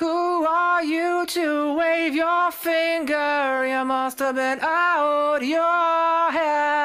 Who are you to wave your finger? You must have been out your head.